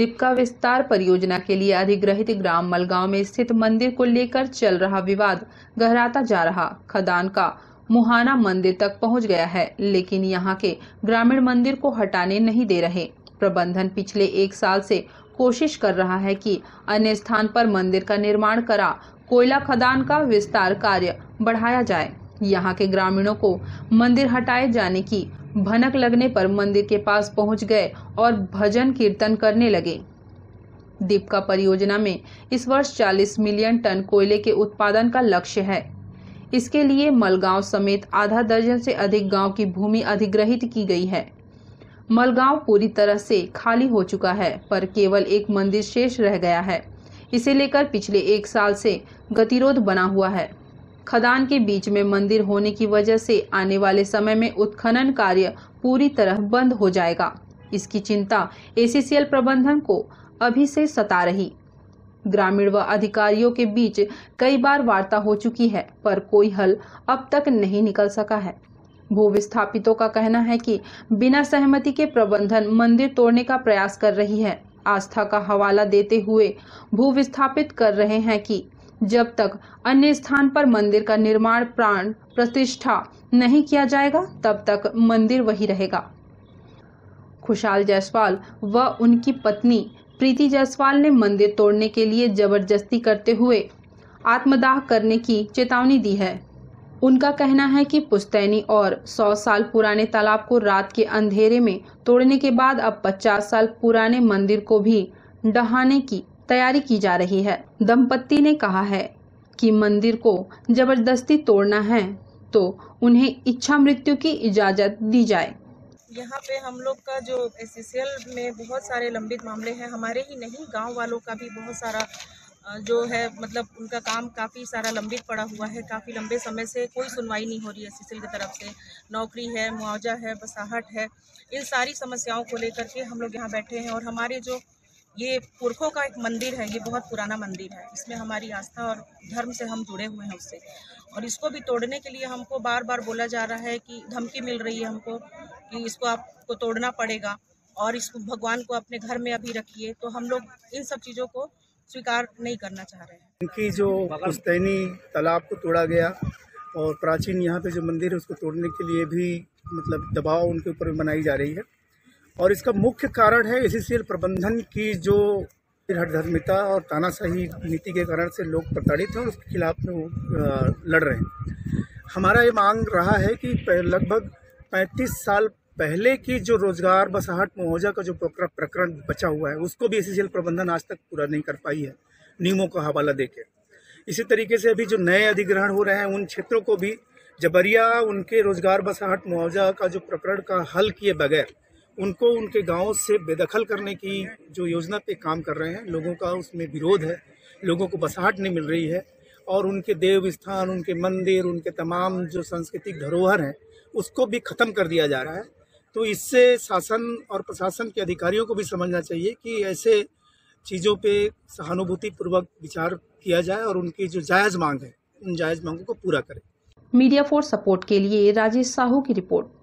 दीपका विस्तार परियोजना के लिए अधिग्रहित ग्राम मलगांव में स्थित मंदिर को लेकर चल रहा विवाद गहराता जा रहा। खदान का मुहाना मंदिर तक पहुंच गया है, लेकिन यहां के ग्रामीण मंदिर को हटाने नहीं दे रहे। प्रबंधन पिछले एक साल से कोशिश कर रहा है कि अन्य स्थान पर मंदिर का निर्माण करा कोयला खदान का विस्तार कार्य बढ़ाया जाए। यहाँ के ग्रामीणों को मंदिर हटाए जाने की भनक लगने पर मंदिर के पास पहुंच गए और भजन कीर्तन करने लगे। दीपका परियोजना में इस वर्ष 40 मिलियन टन कोयले के उत्पादन का लक्ष्य है। इसके लिए मलगांव समेत आधा दर्जन से अधिक गांव की भूमि अधिग्रहित की गई है। मलगांव पूरी तरह से खाली हो चुका है, पर केवल एक मंदिर शेष रह गया है। इसे लेकर पिछले एक साल से गतिरोध बना हुआ है। खदान के बीच में मंदिर होने की वजह से आने वाले समय में उत्खनन कार्य पूरी तरह बंद हो जाएगा। इसकी चिंता एसीसीएल प्रबंधन को अभी से सता रही। ग्रामीण व अधिकारियों के बीच कई बार वार्ता हो चुकी है, पर कोई हल अब तक नहीं निकल सका है। भूविस्थापितों का कहना है कि बिना सहमति के प्रबंधन मंदिर तोड़ने का प्रयास कर रही है। आस्था का हवाला देते हुए भूविस्थापित कर रहे हैं कि जब तक अन्य स्थान पर मंदिर का निर्माण प्राण प्रतिष्ठा नहीं किया जाएगा, तब तक मंदिर वही रहेगा। खुशाल जायसवाल व उनकी पत्नी प्रीति जायसवाल ने मंदिर तोड़ने के लिए जबरदस्ती करते हुए आत्मदाह करने की चेतावनी दी है। उनका कहना है कि पुश्तैनी और 100 साल पुराने तालाब को रात के अंधेरे में तोड़ने के बाद अब 50 साल पुराने मंदिर को भी ढहाने की तैयारी की जा रही है। दंपत्ति ने कहा है कि मंदिर को जबरदस्ती तोड़ना है तो उन्हें इच्छा मृत्यु की इजाजत दी जाए। यहाँ पे हम लोग का जो एसीसीएल में बहुत सारे लंबित मामले हैं, हमारे ही नहीं गांव वालों का भी बहुत सारा जो है मतलब उनका काम काफ़ी सारा लंबित पड़ा हुआ है। काफ़ी लंबे समय से कोई सुनवाई नहीं हो रही है एसीसीएल की तरफ से। नौकरी है, मुआवजा है, बसाहट है, इन सारी समस्याओं को लेकर के हम लोग यहाँ बैठे हैं। और हमारे जो ये पुरखों का एक मंदिर है, ये बहुत पुराना मंदिर है, इसमें हमारी आस्था और धर्म से हम जुड़े हुए हैं उससे, और इसको भी तोड़ने के लिए हमको बार बार बोला जा रहा है कि धमकी मिल रही है हमको कि इसको आपको तोड़ना पड़ेगा और इसको भगवान को अपने घर में अभी रखिए। तो हम लोग इन सब चीज़ों को स्वीकार नहीं करना चाह रहे हैं। इनकी जो पुश्तैनी तालाब को तोड़ा गया और प्राचीन यहाँ पे जो मंदिर है उसको तोड़ने के लिए भी मतलब दबाव उनके ऊपर बनाई जा रही है। और इसका मुख्य कारण है एसीसीएल प्रबंधन की जो हठधर्मिता और तानाशाही नीति के कारण से लोग प्रताड़ित हैं और उसके खिलाफ में वो लड़ रहे हैं। हमारा ये मांग रहा है कि लगभग 35 साल पहले की जो रोजगार बसाहट मुआवजा का जो प्रकरण बचा हुआ है उसको भी एसीसीएल प्रबंधन आज तक पूरा नहीं कर पाई है नियमों का हवाला देके। इसी तरीके से अभी जो नए अधिग्रहण हो रहे हैं उन क्षेत्रों को भी जबरिया उनके रोजगार बसाहट मुआवजा का जो प्रकरण का हल किए बगैर उनको उनके गांव से बेदखल करने की जो योजना पे काम कर रहे हैं। लोगों का उसमें विरोध है, लोगों को बसाहट नहीं मिल रही है और उनके देव स्थान, उनके मंदिर, उनके तमाम जो सांस्कृतिक धरोहर हैं उसको भी ख़त्म कर दिया जा रहा है। तो इससे शासन और प्रशासन के अधिकारियों को भी समझना चाहिए कि ऐसे चीज़ों पे सहानुभूतिपूर्वक विचार किया जाए और उनकी जो जायज़ मांग है उन जायज़ मांगों को पूरा करें। मीडिया फॉर सपोर्ट के लिए राजेश साहू की रिपोर्ट।